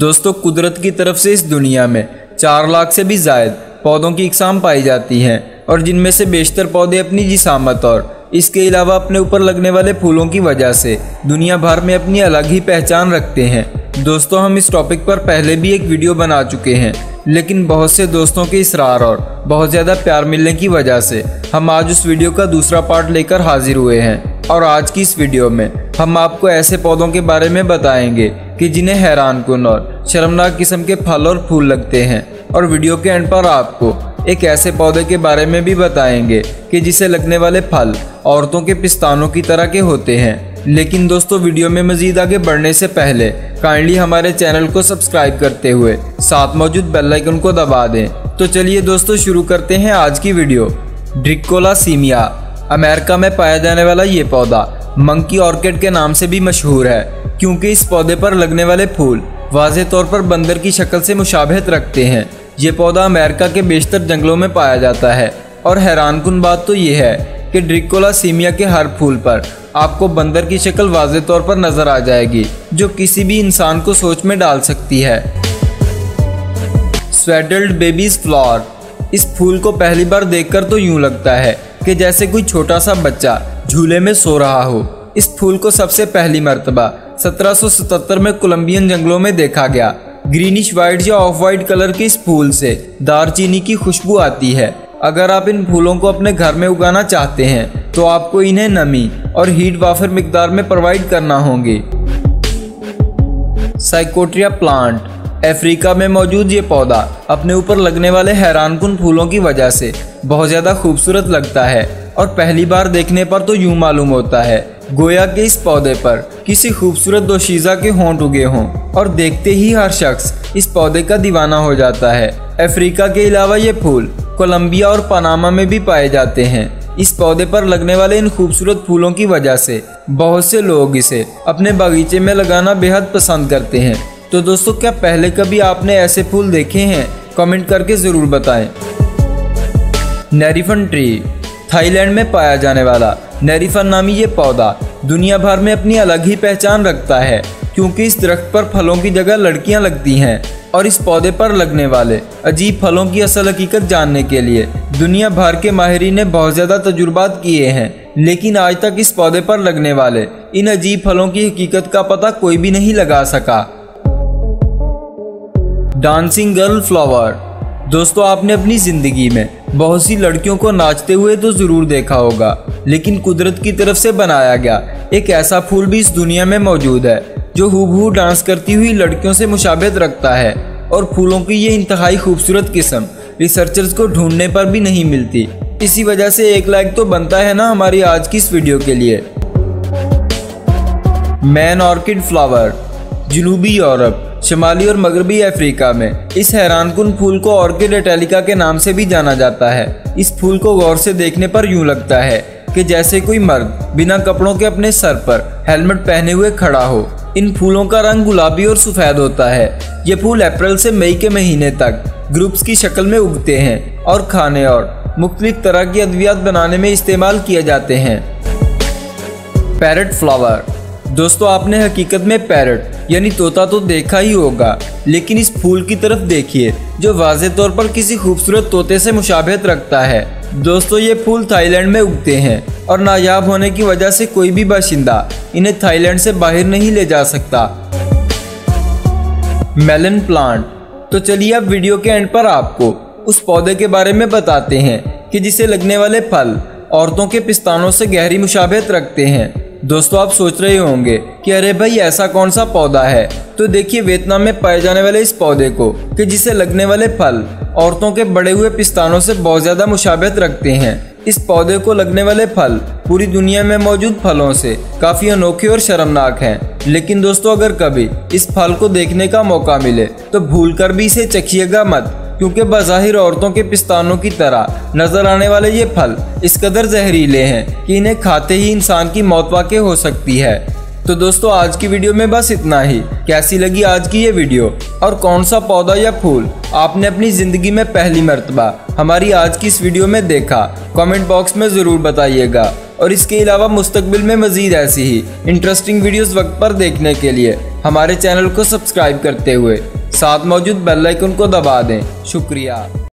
दोस्तों, कुदरत की तरफ से इस दुनिया में 4 लाख से भी ज़ायद पौधों की इकसाम पाई जाती हैं और जिनमें से बेशतर पौधे अपनी जिसामत और इसके अलावा अपने ऊपर लगने वाले फूलों की वजह से दुनिया भर में अपनी अलग ही पहचान रखते हैं। दोस्तों, हम इस टॉपिक पर पहले भी एक वीडियो बना चुके हैं, लेकिन बहुत से दोस्तों के इसरार और बहुत ज़्यादा प्यार मिलने की वजह से हम आज उस वीडियो का दूसरा पार्ट लेकर हाजिर हुए हैं। और आज की इस वीडियो में हम आपको ऐसे पौधों के बारे में बताएंगे कि जिन्हें हैरानकुन और शर्मनाक किस्म के फल और फूल लगते हैं, और वीडियो के एंड पर आपको एक ऐसे पौधे के बारे में भी बताएंगे कि जिसे लगने वाले फल औरतों के पिस्तानों की तरह के होते हैं। लेकिन दोस्तों, वीडियो में मजीद आगे बढ़ने से पहले काइंडली हमारे चैनल को सब्सक्राइब करते हुए साथ मौजूद बेल आइकन को दबा दें। तो चलिए दोस्तों, शुरू करते हैं आज की वीडियो। ड्रैकुला सीमिया अमेरिका में पाया जाने वाला ये पौधा मंकी ऑर्किड के नाम से भी मशहूर है, क्योंकि इस पौधे पर लगने वाले फूल वाज़े तौर पर बंदर की शक्ल से मुशाबहत रखते हैं। ये पौधा अमेरिका के बेशतर जंगलों में पाया जाता है और हैरानकुन बात तो ये है कि ड्रैकुला सीमिया के हर फूल पर आपको बंदर की शक्ल वाज़े तौर पर नजर आ जाएगी, जो किसी भी इंसान को सोच में डाल सकती है। स्वैडल्ड बेबीज फ्लावर, इस फूल को पहली बार देखकर तो यूं लगता है कि जैसे कोई छोटा सा बच्चा झूले में सो रहा हो। इस फूल को सबसे पहली मर्तबा 1777 में कोलंबियन जंगलों में देखा गया। ग्रीनिश वाइट या ऑफ वाइट कलर के इस फूल से दालचीनी की खुशबू आती है। अगर आप इन फूलों को अपने घर में उगाना चाहते हैं तो आपको इन्हें नमी और हीट वाफर मिकदार में प्रोवाइड करना होंगे। साइकोट्रिया प्लांट, अफ्रीका में मौजूद ये पौधा अपने ऊपर लगने वाले हैरानकुन फूलों की वजह से बहुत ज़्यादा खूबसूरत लगता है और पहली बार देखने पर तो यूं मालूम होता है गोया के इस पौधे पर किसी खूबसूरत दोशीज़ा के होंठ उगे हों, और देखते ही हर शख्स इस पौधे का दीवाना हो जाता है। अफ्रीका के अलावा ये फूल कोलंबिया और पनामा में भी पाए जाते हैं। इस पौधे पर लगने वाले इन खूबसूरत फूलों की वजह से बहुत से लोग इसे अपने बागीचे में लगाना बेहद पसंद करते हैं। तो दोस्तों, क्या पहले कभी आपने ऐसे फूल देखे हैं? कमेंट करके ज़रूर बताएं। नेरिफन ट्री, थाईलैंड में पाया जाने वाला नेरिफन नामी ये पौधा दुनिया भर में अपनी अलग ही पहचान रखता है, क्योंकि इस दरख्त पर फलों की जगह लड़कियां लगती हैं। और इस पौधे पर लगने वाले अजीब फलों की असल हकीकत जानने के लिए दुनिया भर के माहिरीन ने बहुत ज़्यादा तजुर्बात किए हैं, लेकिन आज तक इस पौधे पर लगने वाले इन अजीब फलों की हकीकत का पता कोई भी नहीं लगा सका। डांसिंग गर्ल फ्लावर, दोस्तों आपने अपनी ज़िंदगी में बहुत सी लड़कियों को नाचते हुए तो ज़रूर देखा होगा, लेकिन कुदरत की तरफ से बनाया गया एक ऐसा फूल भी इस दुनिया में मौजूद है जो हूबहू डांस करती हुई लड़कियों से मुशाबहत रखता है। और फूलों की ये इंतहाई खूबसूरत किस्म रिसर्चर्स को ढूंढने पर भी नहीं मिलती। इसी वजह से एक लाइक तो बनता है ना हमारी आज की इस वीडियो के लिए। मैन ऑर्किड फ्लावर, जनूबी यूरोप, शुमाली और मगरबी अफ्रीका में इस हैरानकुन फूल को ऑर्किड इटैलिका के नाम से भी जाना जाता है। इस फूल को गौर से देखने पर यूं लगता है कि जैसे कोई मर्द बिना कपड़ों के अपने सर पर हेलमेट पहने हुए खड़ा हो। इन फूलों का रंग गुलाबी और सफ़ेद होता है। ये फूल अप्रैल से मई के महीने तक ग्रुप्स की शक्ल में उगते हैं और खाने और मुख्तलिफ तरह की अद्वियात बनाने में इस्तेमाल किए जाते हैं। पैरट फ्लावर, दोस्तों आपने हकीकत में पैरट यानी तोता तो देखा ही होगा, लेकिन इस फूल की तरफ देखिए जो वाज़े तौर पर किसी खूबसूरत तोते से मुशाबहत रखता है। दोस्तों, ये फूल थाईलैंड में उगते हैं और नायाब होने की वजह से कोई भी बाशिंदा इन्हें थाईलैंड से बाहर नहीं ले जा सकता। मेलन प्लांट, तो चलिए अब वीडियो के एंड पर आपको उस पौधे के बारे में बताते हैं कि जिसे लगने वाले फल औरतों के पिस्तानों से गहरी मुशाबहत रखते हैं। दोस्तों, आप सोच रहे होंगे कि अरे भाई ऐसा कौन सा पौधा है, तो देखिए वियतनाम में पाए जाने वाले इस पौधे को कि जिसे लगने वाले फल औरतों के बढ़े हुए पिस्तानों से बहुत ज़्यादा मुशाबहत रखते हैं। इस पौधे को लगने वाले फल पूरी दुनिया में मौजूद फलों से काफ़ी अनोखे और शर्मनाक हैं, लेकिन दोस्तों अगर कभी इस फल को देखने का मौका मिले तो भूल कर भी इसे चखिएगा मत, क्योंकि बज़ाहिर औरतों के पिस्तानों की तरह नज़र आने वाले ये फल इस कदर जहरीले हैं कि इन्हें खाते ही इंसान की मौत वाक़ई हो सकती है। तो दोस्तों, आज की वीडियो में बस इतना ही। कैसी लगी आज की ये वीडियो और कौन सा पौधा या फूल आपने अपनी ज़िंदगी में पहली मर्तबा हमारी आज की इस वीडियो में देखा? कमेंट बॉक्स में ज़रूर बताइएगा। और इसके अलावा मुस्तकबिल में मज़ीद ऐसी ही इंटरेस्टिंग वीडियोस वक्त पर देखने के लिए हमारे चैनल को सब्सक्राइब करते हुए साथ मौजूद बेल आइकन को दबा दें। शुक्रिया।